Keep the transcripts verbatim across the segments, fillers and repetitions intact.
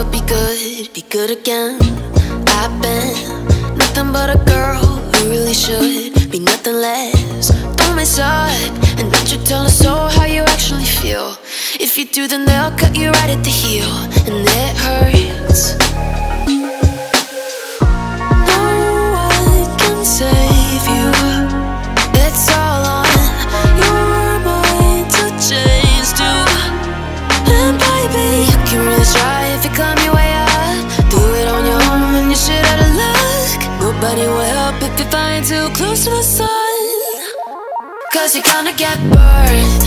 never be good, be good again. I've been nothing but a girl who really should be nothing less. Don't mess up and don't you tell a soul how you actually feel. If you do, then they'll cut you right at the heel, and it hurts. No one can save you. It's all on your mind to change too. And baby, you can really try if you climb your way up. Do it on your own and you should have a look. Nobody will help if you're flying too close to the sun, 'cause you're gonna get burned.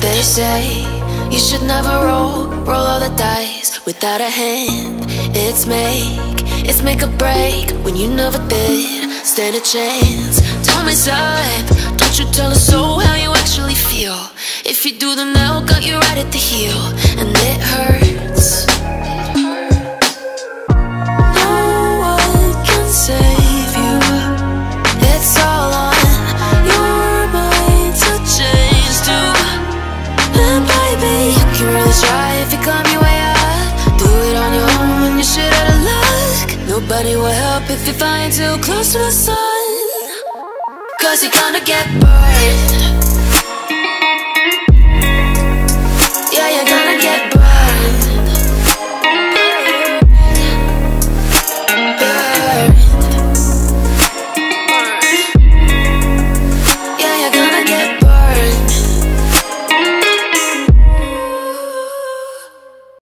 They say you should never roll, roll all the dice without a hand. It's make, it's make or break when you never did stand a chance. Tell me something, don't you tell a soul how you actually feel. If you do, then they'll cut you right at the heel, and it hurts. No one can save you. It's all on your mind to change too. Baby, you can really try if you climb your way up. Do it on your own and you should have a look. Nobody will help if you're flying too close to the sun, 'cause you're gonna get burned.